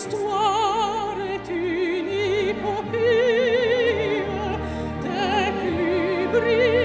L'histoire est une épopée des plus brillantes.